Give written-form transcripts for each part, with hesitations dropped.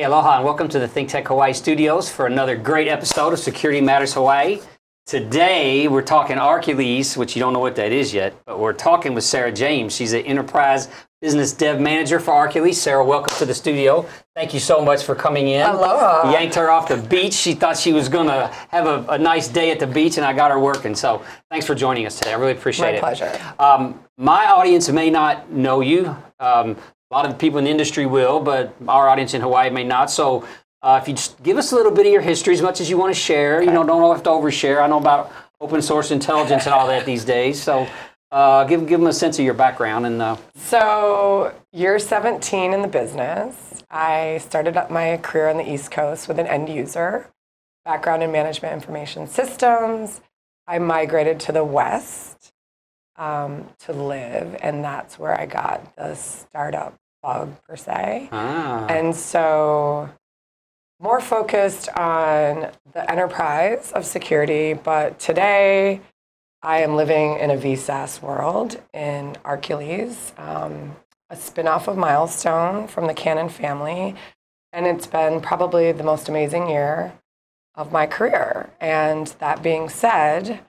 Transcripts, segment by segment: Hey, aloha and welcome to the Think Tech Hawaii studios for another great episode of Security Matters Hawaii. Today, we're talking Arcules, which you don't know what that is yet, but we're talking with Sarah James. She's an Enterprise Business Dev Manager for Arcules. Sarah, welcome to the studio. Thank you so much for coming in. Aloha. Yanked her off the beach. She thought she was going to have a nice day at the beach, and I got her working. So thanks for joining us today. I really appreciate it. My pleasure. My audience may not know you. A lot of the people in the industry will, but our audience in Hawaii may not. So if you just give us a little bit of your history, as much as you want to share, okay. You know, don't have to overshare. I know about open source intelligence and all that these days. So give them a sense of your background. And So you're 17 in the business. I started up my career on the East Coast with an end user, background in management information systems. I migrated to the West to live, and that's where I got the startup bug, per se. And so more focused on the enterprise of security, but today I am living in a VSAS world in Arcules, a spinoff of Milestone from the Canon family, and it's been probably the most amazing year of my career. And that being said,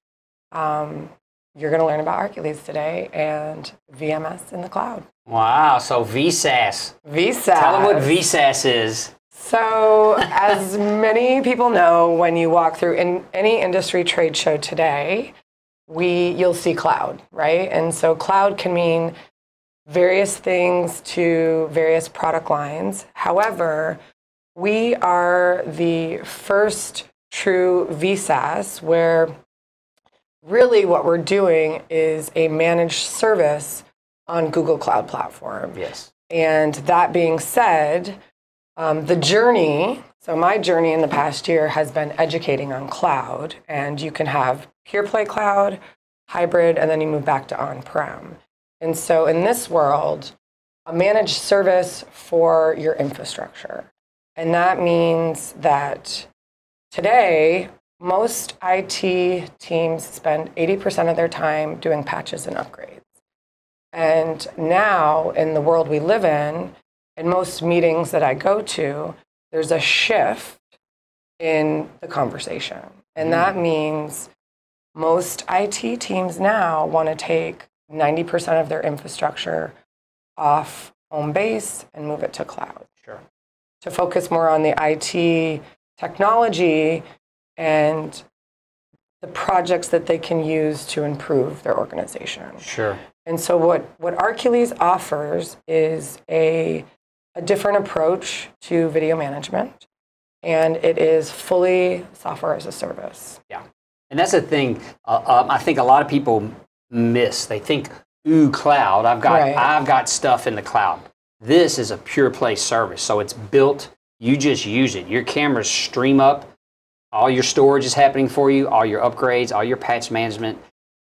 you're going to learn about Arcules today and VMS in the cloud. Wow, so VSAS. VSAS. Tell them what VSAS is. So as many people know, when you walk through in any industry trade show today, you'll see cloud, right? And so cloud can mean various things to various product lines. However, we are the first true VSAS where really what we're doing is a managed service on Google Cloud Platform. Yes. And that being said, the journey, so my journey in the past year has been educating on cloud, and you can have pure play cloud, hybrid, and then you move back to on-prem. And so in this world, a managed service for your infrastructure. And that means that today, most IT teams spend 80% of their time doing patches and upgrades. And now in the world we live in most meetings that I go to, there's a shift in the conversation. And that means most IT teams now want to take 90% of their infrastructure off home base and move it to cloud. Sure. To focus more on the IT technology and the projects that they can use to improve their organization. Sure. And so what Arcules offers is a different approach to video management, and it is fully software as a service. Yeah, and that's the thing I think a lot of people miss. They think, ooh, cloud, I've got stuff in the cloud. This is a pure play service, so it's built, you just use it. Your cameras stream up, all your storage is happening for you, all your upgrades, all your patch management,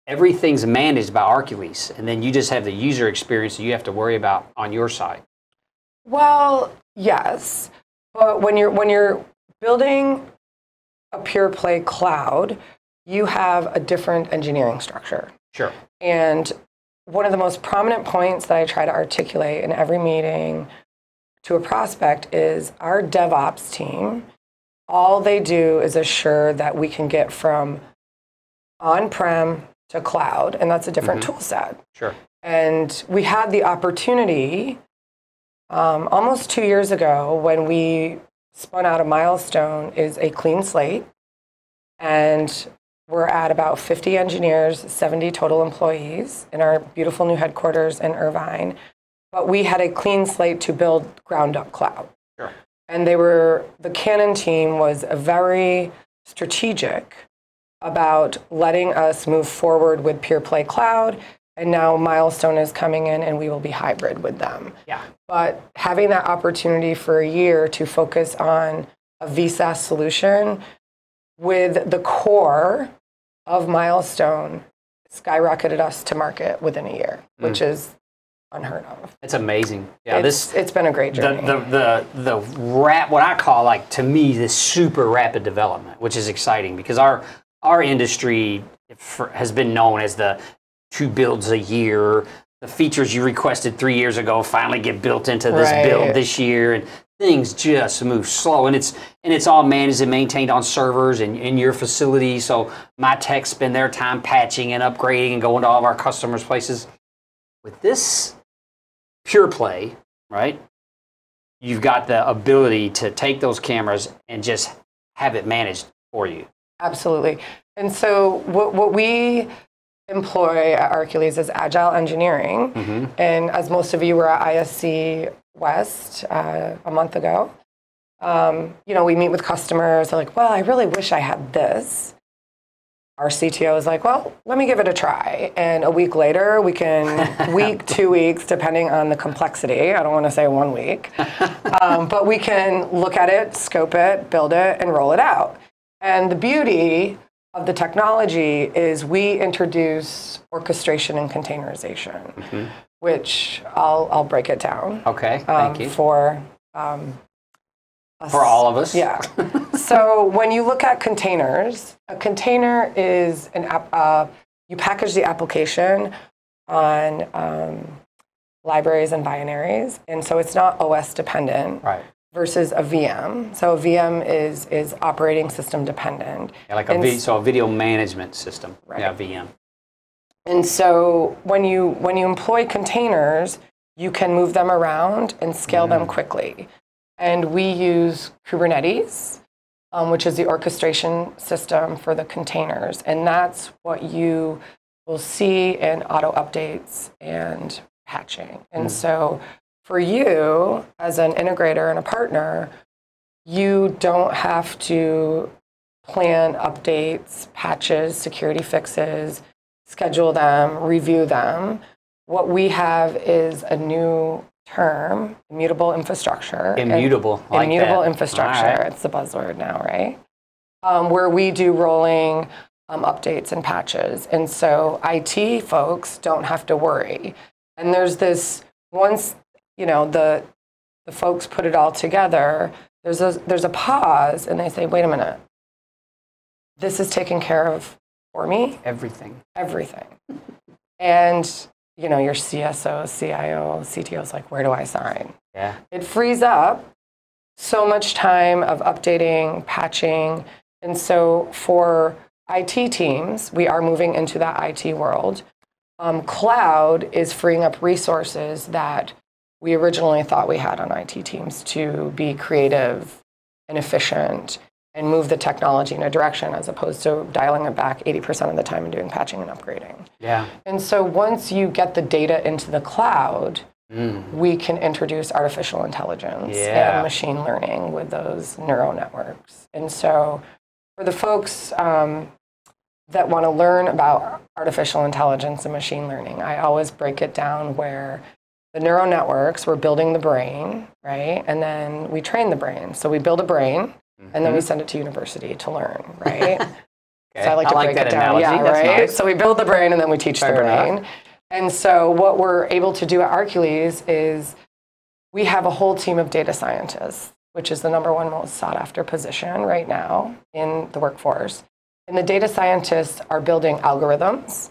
everything's managed by Arcules, and then you just have the user experience that you have to worry about on your side. Well, yes, but when you're building a pure play cloud, you have a different engineering structure. Sure. And one of the most prominent points that I try to articulate in every meeting to a prospect is our DevOps team, all they do is assure that we can get from on-prem to cloud, and that's a different tool set. Sure. And we had the opportunity almost 2 years ago, when we spun out a Milestone, is a clean slate. And we're at about 50 engineers, 70 total employees in our beautiful new headquarters in Irvine. But we had a clean slate to build ground up cloud. Sure. And the Canon team was very strategic about letting us move forward with pure play cloud. And now Milestone is coming in, and we will be hybrid with them. Yeah. But having that opportunity for a year to focus on a VSAS solution with the core of Milestone skyrocketed us to market within a year, which is unheard of. It's amazing. Yeah, it's been a great journey. What I call, like, to me, this super rapid development, which is exciting because our industry has been known as the two builds a year, the features you requested 3 years ago finally get built into this build this year. And things just move slow, and it's all managed and maintained on servers and in your facility. So my tech spend their time patching and upgrading and going to all of our customers' places. With this pure play, right? You've got the ability to take those cameras and just have it managed for you. Absolutely. And so what we employ at Arcules is agile engineering. Mm-hmm. And as most of you were at ISC West a month ago, you know, we meet with customers. They're like, well, I really wish I had this. Our CTO is like, well, let me give it a try. And a week later, we can, week, 2 weeks, depending on the complexity. I don't want to say 1 week. But we can look at it, scope it, build it, and roll it out. And the beauty of the technology is we introduce orchestration and containerization, mm-hmm. which I'll break it down. Okay, thank you. For all of us. Yeah. So when you look at containers, a container is an app, you package the application on libraries and binaries, and so it's not OS dependent, right? Versus a VM. So a VM is operating system dependent. Yeah, like a video management system, right? Yeah, VM. And so when you employ containers, you can move them around and scale them quickly. And we use Kubernetes, which is the orchestration system for the containers. And that's what you will see in auto updates and patching. And so for you, as an integrator and a partner, you don't have to plan updates, patches, security fixes, schedule them, review them. What we have is a new term, immutable infrastructure. Immutable, like immutable infrastructure. Right. It's the buzzword now, right? Where we do rolling updates and patches. And so IT folks don't have to worry. And there's this, once you know the folks put it all together, there's a pause, and they say, wait a minute, this is taken care of for me? Everything. Everything. And you know, your CSO, CIO, CTO is like, where do I sign? Yeah. It frees up so much time of updating, patching. And so for IT teams, we are moving into that IT world. Cloud is freeing up resources that we originally thought we had on IT teams to be creative and efficient and move the technology in a direction, as opposed to dialing it back 80% of the time and doing patching and upgrading. Yeah. And so once you get the data into the cloud, we can introduce artificial intelligence and machine learning with those neural networks. And so for the folks that want to learn about artificial intelligence and machine learning, I always break it down where the neural networks, we're building the brain, right? And then we train the brain. So we build a brain, and then we send it to university to learn, right? Okay. So I like to break it down. Yeah, right? Nice. So we build the brain, and then we teach the brain. Enough. And so what we're able to do at Arcules is we have a whole team of data scientists, which is the #1 most sought-after position right now in the workforce. And the data scientists are building algorithms.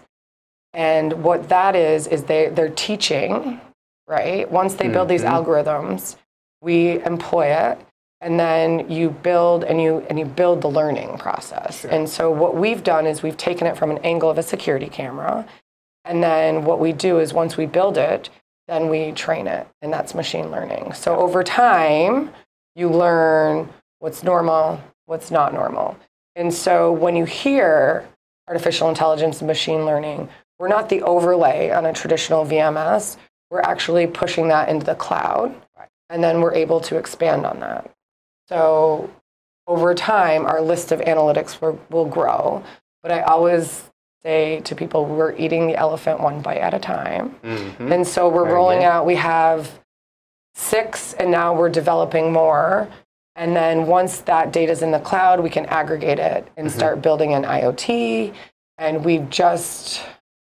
And what that is they're teaching, right? Once they build these algorithms, we employ it. And then you build and you build the learning process. Sure. And so what we've done is we've taken it from an angle of a security camera. And then what we do is once we build it, then we train it. And that's machine learning. So over time, you learn what's normal, what's not normal. And so when you hear artificial intelligence and machine learning, we're not the overlay on a traditional VMS. We're actually pushing that into the cloud. Right. And then we're able to expand on that. So over time, our list of analytics will grow. But I always say to people, we're eating the elephant one bite at a time. Mm-hmm. And so we're rolling out. We have 6, and now we're developing more. And then once that data is in the cloud, we can aggregate it and start building an IoT. And we've just,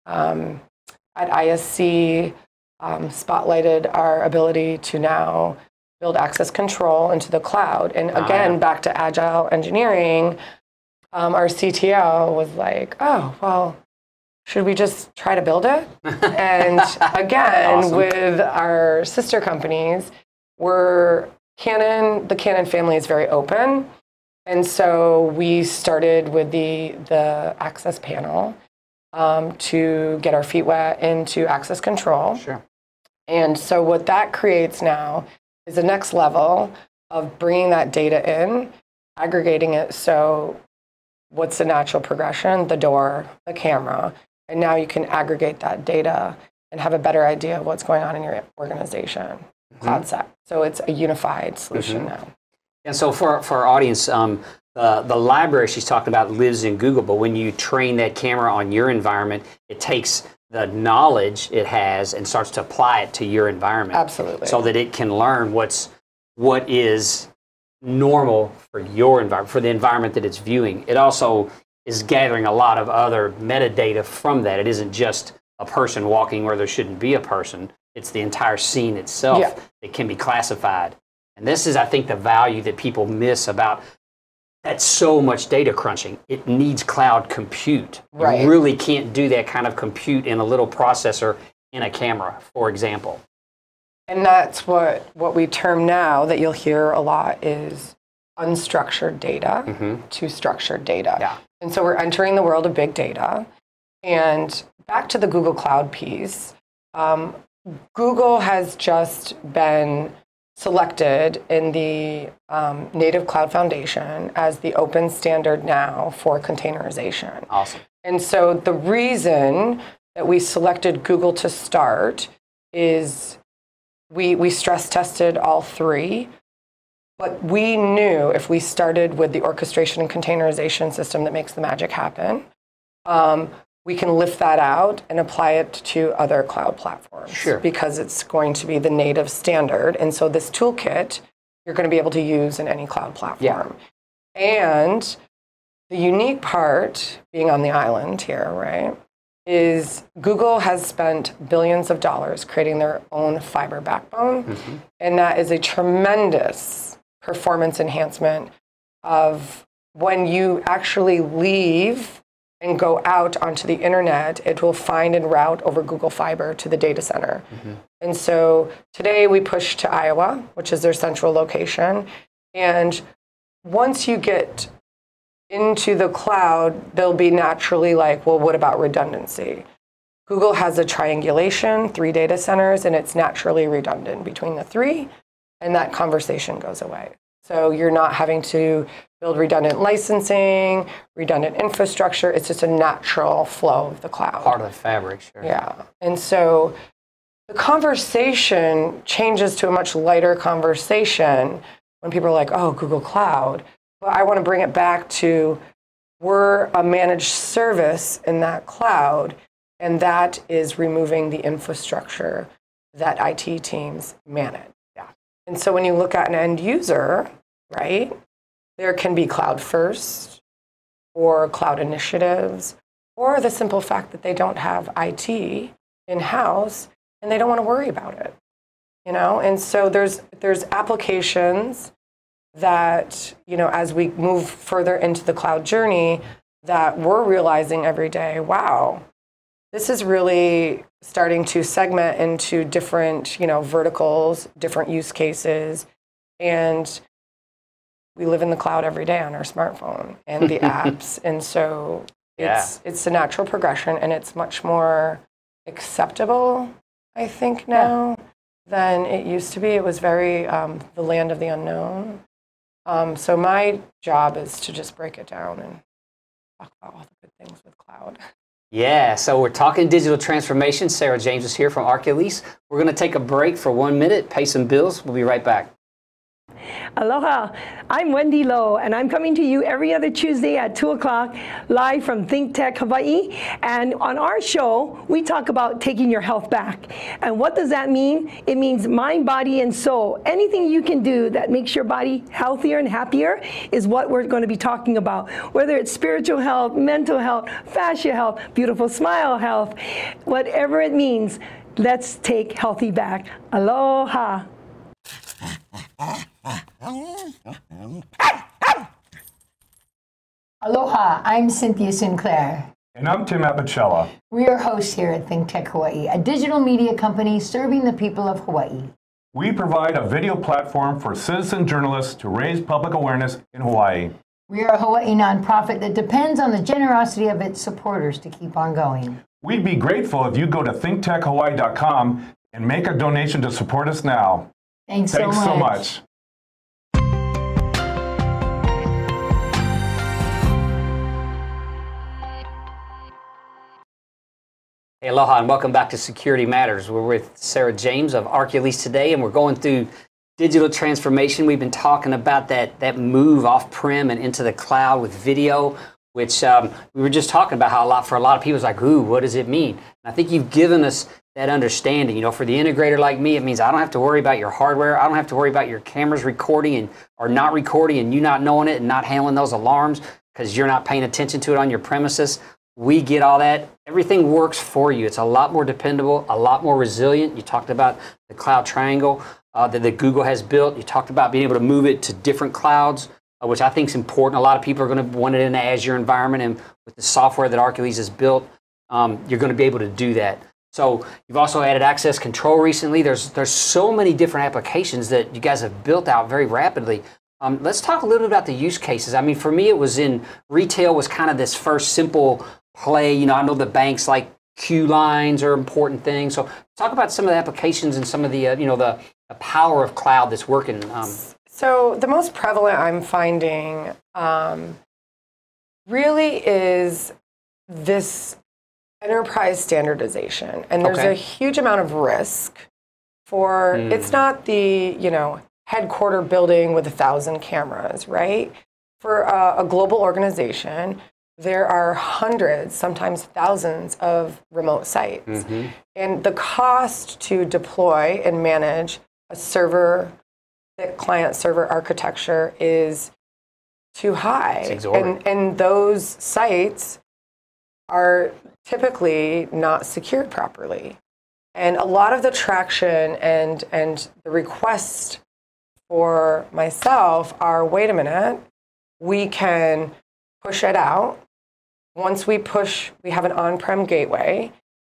at ISC, spotlighted our ability to now build access control into the cloud. And again, back to agile engineering, our CTO was like, oh, well, should we just try to build it? And again, with our sister companies, we're Canon, the Canon family is very open. And so we started with the access panel to get our feet wet into access control. Sure. And so what that creates now is the next level of bringing that data in, aggregating it. So what's the natural progression? The door, the camera. And now you can aggregate that data and have a better idea of what's going on in your organization. Cloud. So it's a unified solution now. And so for our audience, the library she's talking about lives in Google, but when you train that camera on your environment, it takes the knowledge it has and starts to apply it to your environment. Absolutely. So that it can learn what is normal for your environment, for the environment that it's viewing. It also is gathering a lot of other metadata from that. It isn't just a person walking where there shouldn't be a person. It's the entire scene itself that can be classified. And this is, I think, the value that people miss about that's so much data crunching. It needs cloud compute. Right. You really can't do that kind of compute in a little processor in a camera, for example. And that's what we term now that you'll hear a lot is unstructured data to structured data. Yeah. And so we're entering the world of big data. And back to the Google Cloud piece, Google has just been selected in the Native Cloud Foundation as the open standard now for containerization. Awesome. And so the reason that we selected Google to start is we stress tested all three, but we knew if we started with the orchestration and containerization system that makes the magic happen, we can lift that out and apply it to other cloud platforms because it's going to be the native standard. And so this toolkit, you're going to be able to use in any cloud platform. Yeah. And the unique part, being on the island here, right, is Google has spent billions of dollars creating their own fiber backbone. And that is a tremendous performance enhancement of when you actually leave and go out onto the internet, it will find and route over Google Fiber to the data center. And so today we push to Iowa, which is their central location. And once you get into the cloud, they'll be naturally like, well, what about redundancy? Google has a triangulation, 3 data centers, and it's naturally redundant between the 3, and that conversation goes away. So you're not having to build redundant licensing, redundant infrastructure. It's just a natural flow of the cloud. Part of the fabric, Yeah. And so the conversation changes to a much lighter conversation when people are like, oh, Google Cloud. But I want to bring it back to we're a managed service in that cloud, and that is removing the infrastructure that IT teams manage. And so when you look at an end user, right, there can be cloud first or cloud initiatives or the simple fact that they don't have IT in-house and they don't want to worry about it, you know? And so there's applications that, you know, as we move further into the cloud journey that we're realizing every day, wow, this is really starting to segment into different, you know, verticals, different use cases. And we live in the cloud every day on our smartphone and the apps. And so it's a natural progression, and it's much more acceptable, I think, now than it used to be. It was very the land of the unknown. So my job is to just break it down and talk about all the good things with cloud. Yeah, so we're talking digital transformation. Sarah James is here from Arcules. We're going to take a break for 1 minute, pay some bills. We'll be right back. Aloha, I'm Wendy Lowe, and I'm coming to you every other Tuesday at 2 o'clock live from Think Tech Hawaii. And on our show, we talk about taking your health back. And what does that mean? It means mind, body, and soul. Anything you can do that makes your body healthier and happier is what we're going to be talking about. Whether it's spiritual health, mental health, fascia health, beautiful smile health, whatever it means, let's take healthy back. Aloha. Aloha, I'm Cynthia Sinclair. And I'm Tim Apicella. We are hosts here at Think Tech Hawaii, a digital media company serving the people of Hawaii. We provide a video platform for citizen journalists to raise public awareness in Hawaii. We are a Hawaii nonprofit that depends on the generosity of its supporters to keep on going. We'd be grateful if you go to thinktechhawaii.com and make a donation to support us now. Thanks so much. Hey, aloha, and welcome back to Security Matters. We're with Sarah James of Arcules today, and we're going through digital transformation. We've been talking about that move off-prem and into the cloud with video, which we were just talking about how for a lot of people, it's like, ooh, what does it mean? And I think you've given us that understanding. You know, for the integrator like me, it means I don't have to worry about your hardware. I don't have to worry about your cameras recording or not recording and you not knowing it and not handling those alarms because you're not paying attention to it on your premises. We get all that. Everything works for you. It's a lot more dependable, a lot more resilient. You talked about the cloud triangle that Google has built. You talked about being able to move it to different clouds, which I think is important. A lot of people are going to want it in the Azure environment, and with the software that Arcules has built, you're going to be able to do that. So you've also added access control recently. There's so many different applications that you guys have built out very rapidly. Let's talk a little bit about the use cases. I mean, for me, it was in retail was kind of this first simple play. You know, I know the banks like queue lines are important things. So talk about some of the applications and some of the, you know, the power of cloud that's working. So the most prevalent I'm finding really is this enterprise standardization. And there's a huge amount of risk for, it's not the, you know, headquarter building with 1,000 cameras, right? For a global organization, there are hundreds, sometimes thousands of remote sites. And the cost to deploy and manage a server, the client server architecture is too high. It's exorbitant. And those sites are typically not secured properly. And a lot of the traction and the requests for myself are, wait a minute, we can push it out. Once we push, we have an on-prem gateway.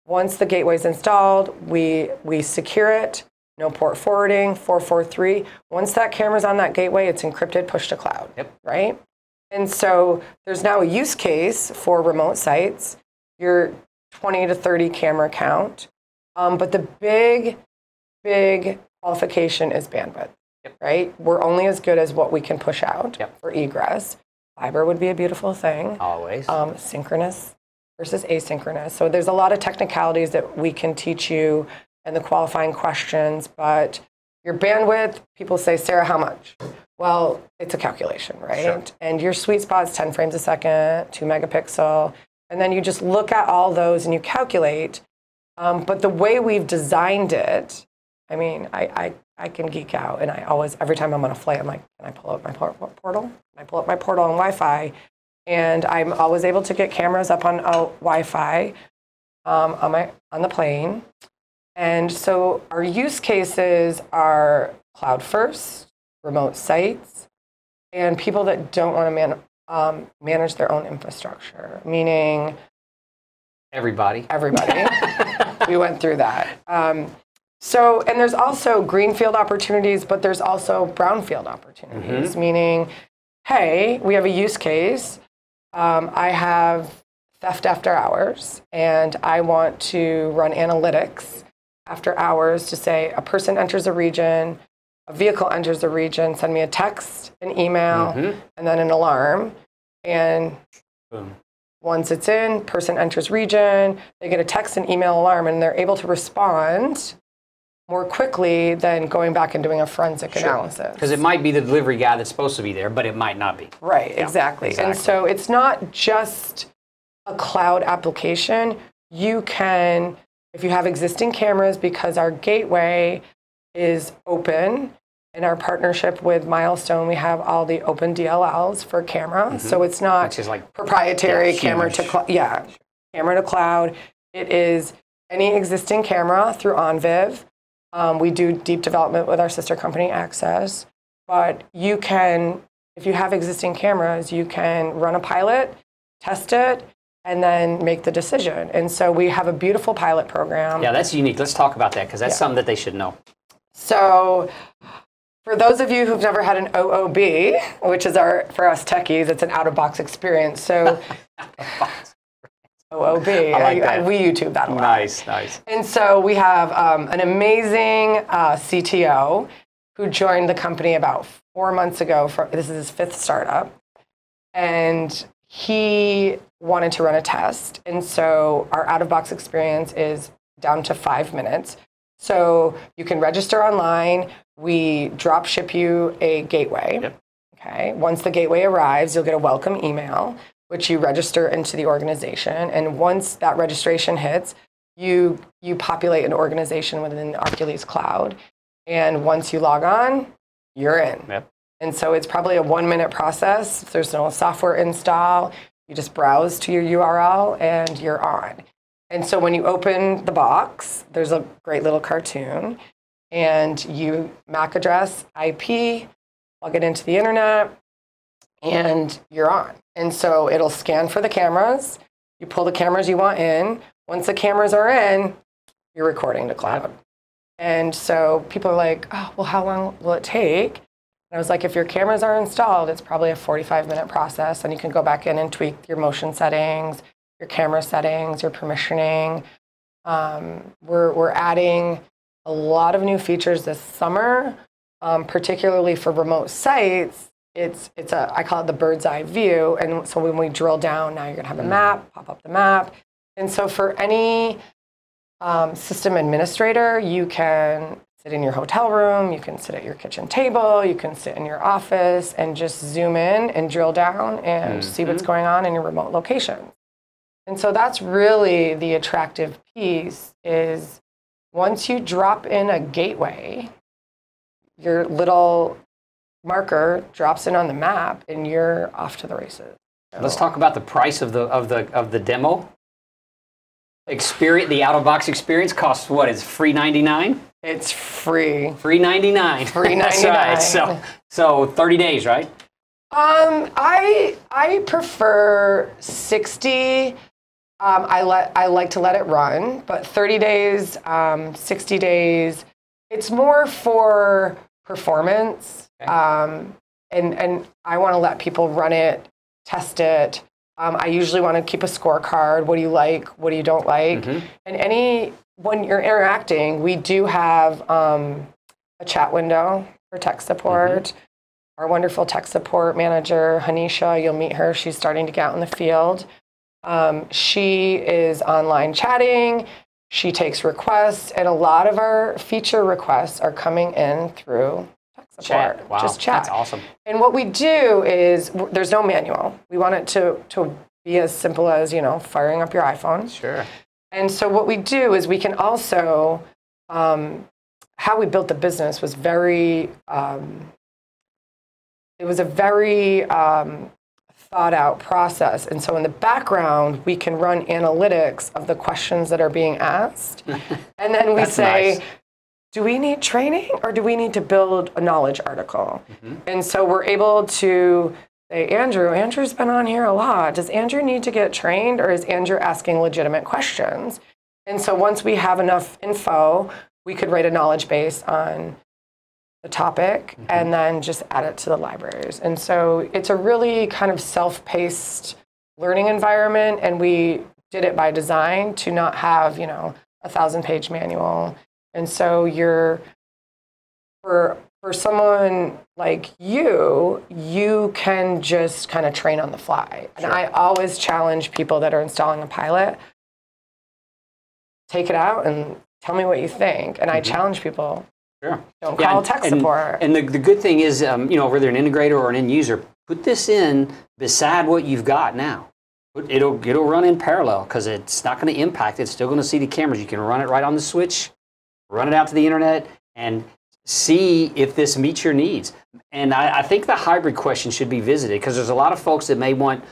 Once the gateway is installed, we secure it. No port forwarding, 443. Once that camera's on that gateway, it's encrypted, pushed to cloud, right? And so there's now a use case for remote sites, your 20 to 30 camera count. But the big, big qualification is bandwidth, right? We're only as good as what we can push out for egress. Fiber would be a beautiful thing. Always. Synchronous versus asynchronous. So there's a lot of technicalities that we can teach you and the qualifying questions, but your bandwidth, people say, Sarah, how much? Well, it's a calculation, right? And your sweet spot's 10 frames a second, 2 megapixel. And then you just look at all those and you calculate. But the way we've designed it, I mean, I can geek out, and I always, every time I'm on a flight, I'm like, can I pull up my portal? I pull up my portal on Wi-Fi, and I'm always able to get cameras up on Wi-Fi on the plane. And so our use cases are cloud first, remote sites, and people that don't want to manage their own infrastructure, meaning everybody. Everybody. We went through that. So, and there's also greenfield opportunities, but there's also brownfield opportunities, meaning, hey, we have a use case. I have theft after hours, and I want to run analytics after hours to say a person enters a region, a vehicle enters a region, send me a text, an email, and then an alarm. And once it's in, person enters region, they get a text, an email, alarm, and they're able to respond more quickly than going back and doing a forensic analysis. Because it might be the delivery guy that's supposed to be there, but it might not be. Right, exactly. And so it's not just a cloud application. You can, if you have existing cameras, because our gateway is open, in our partnership with Milestone, we have all the open DLLs for camera. So it's not like proprietary camera to cloud. It is any existing camera through Onvif. We do deep development with our sister company, Access. But you can, if you have existing cameras, you can run a pilot, test it, and then make the decision. And so we have a beautiful pilot program. Yeah, that's unique. Let's talk about that, because that's something that they should know. So for those of you who've never had an OOB, which is for us techies, it's an out-of-box experience. So OOB, I like that. We YouTube that a lot. Nice, nice. And so we have an amazing CTO who joined the company about 4 months ago. This is his 5th startup. And he wanted to run a test. And so our out-of-box experience is down to 5 minutes. So you can register online. We drop ship you a gateway. Yep. Okay. Once the gateway arrives, you'll get a welcome email, which you register into the organization. And once that registration hits, you populate an organization within the Arcules cloud. And once you log on, you're in. Yep. And so it's probably a 1-minute process. There's no software install. You just browse to your URL and you're on. And so when you open the box, there's a great little cartoon, and you MAC address, IP, plug it into the internet, and you're on. And so it'll scan for the cameras. You pull the cameras you want in. Once the cameras are in, you're recording to cloud. And so people are like, oh, well, how long will it take? And I was like, if your cameras are installed, it's probably a 45-minute process, and you can go back in and tweak your motion settings, your camera settings, your permissioning. We're adding a lot of new features this summer, particularly for remote sites. It's I call it the bird's eye view. And so when we drill down, now you're going to have a map, pop up the map. And so for any system administrator, you can sit in your hotel room, you can sit at your kitchen table, you can sit in your office and just zoom in and drill down and see what's going on in your remote location. And so that's really the attractive piece is once you drop in a gateway, your little marker drops in on the map and you're off to the races. So let's talk about the price of the demo. Experience, the out-of-box experience costs what? It's free $99? It's free. Free $99. Free $99. That's right. So 30 days, right? I prefer 60. I like to let it run, but 30 days, 60 days, it's more for performance. Okay. And I want to let people run it, test it. I usually want to keep a scorecard. What do you like? What do you don't like? And when you're interacting, we do have a chat window for tech support. Our wonderful tech support manager, Hanisha, you'll meet her. She's starting to get out in the field. She is online chatting, she takes requests, and a lot of our feature requests are coming in through tech support. Wow. Just chat. That's awesome. And what we do is, there's no manual. We want it to be as simple as, you know, firing up your iPhone. Sure. And so what we do is we can also, how we built the business was very, it was a very thought out process. And so in the background, we can run analytics of the questions that are being asked. And then we say, nice. Do we need training or do we need to build a knowledge article? And so we're able to say, Andrew's been on here a lot. Does Andrew need to get trained or is Andrew asking legitimate questions? And so once we have enough info, we could write a knowledge base on the topic and then just add it to the libraries. And so it's a really kind of self-paced learning environment, and we did it by design to not have, you know, a 1,000-page manual. And so you're, for someone like you, you can just kind of train on the fly. And I always challenge people that are installing a pilot, take it out and tell me what you think. And I challenge people. Sure. Don't call tech support. And the good thing is, you know, whether an integrator or an end user, put this in beside what you've got now. It'll run in parallel because it's not going to impact. It's still going to see the cameras. You can run it right on the switch, run it out to the internet, and see if this meets your needs. And I think the hybrid question should be visited because there's a lot of folks that may want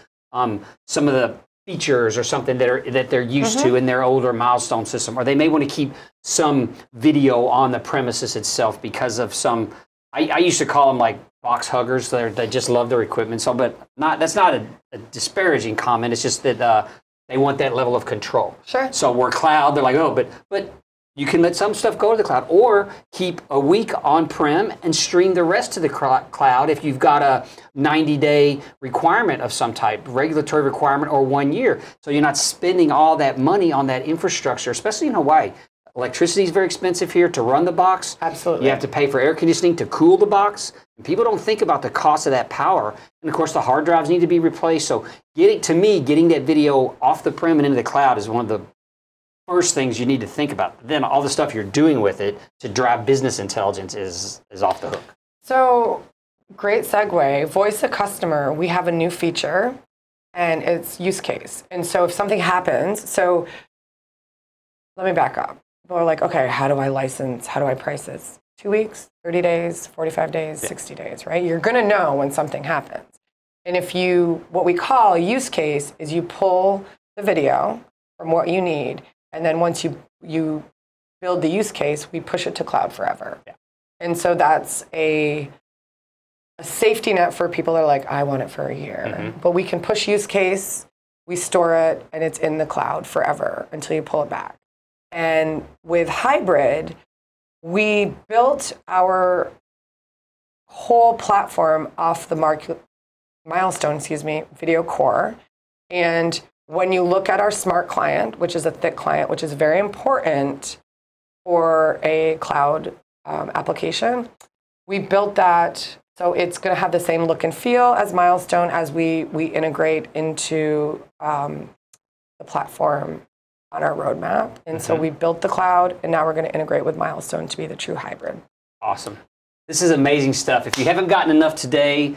some of the features or something that they're used to in their older Milestone system, or they may want to keep some video on the premises itself because of some, I used to call them like box huggers. They just love their equipment. So, but that's not a disparaging comment. It's just that they want that level of control. Sure. So we're cloud. They're like, oh, but You can let some stuff go to the cloud or keep a week on-prem and stream the rest to the cloud if you've got a 90-day requirement of some type, regulatory requirement, or 1 year. So you're not spending all that money on that infrastructure, especially in Hawaii. Electricity is very expensive here to run the box. Absolutely. You have to pay for air conditioning to cool the box. People don't think about the cost of that power. And of course, the hard drives need to be replaced. So getting that video off the prem and into the cloud is one of the first things you need to think about. Then all the stuff you're doing with it to drive business intelligence is off the hook. So great segue, voice of customer. We have a new feature and it's use case. And so if something happens, so let me back up. People are like, okay, how do I license? How do I price this? 2 weeks, 30 days, 45 days, 60 days, right? You're going to know when something happens. And if you, what we call a use case is you pull the video from what you need. And then once you build the use case, we push it to cloud forever. Yeah. And so that's a safety net for people that are like, I want it for a year. Mm-hmm. But we can push use case, we store it, and it's in the cloud forever until you pull it back. And with hybrid, we built our whole platform off the Milestone, video core. And when you look at our smart client, which is a thick client, which is very important for a cloud application, we built that so it's going to have the same look and feel as Milestone as we integrate into the platform on our roadmap. And so we built the cloud, and now we're going to integrate with Milestone to be the true hybrid. Awesome. This is amazing stuff. If you haven't gotten enough today,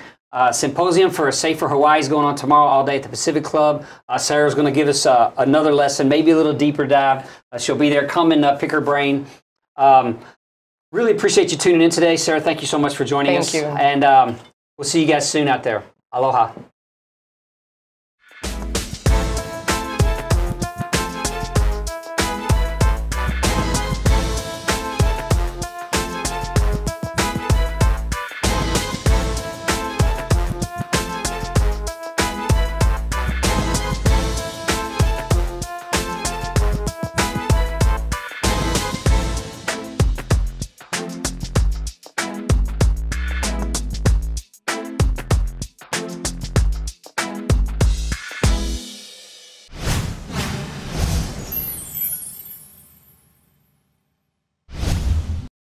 Symposium for a Safer Hawaii is going on tomorrow all day at the Pacific Club. Sarah's going to give us another lesson, maybe a little deeper dive. She'll be there. Come and pick her brain. Really appreciate you tuning in today. Sarah, thank you so much for joining us. Thank you. And we'll see you guys soon out there. Aloha.